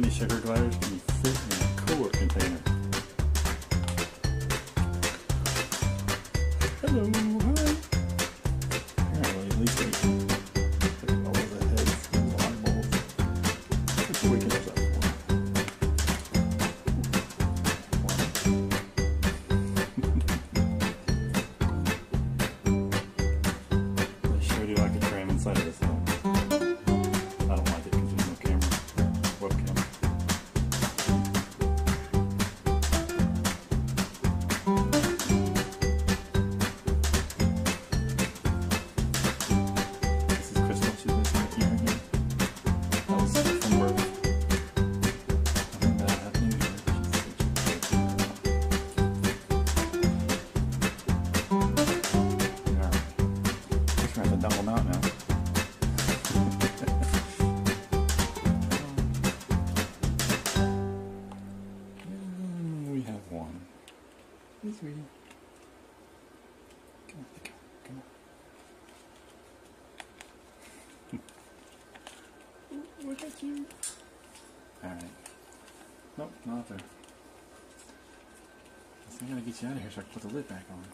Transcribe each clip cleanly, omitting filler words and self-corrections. many sugar gliders can you fit in a cooler container? Hello, hi. Apparently, at least I can pick all of the heads and log bowls. That's what we can use that for. I sure do like a tram inside of this one. I don't like it because there's no camera, webcam. Hey, sweetie. Come on, come on. Ooh, look at you. Alright. Nope, not up there. I think I gotta get you out of here so I can put the lid back on.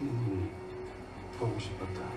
いい方をしまった。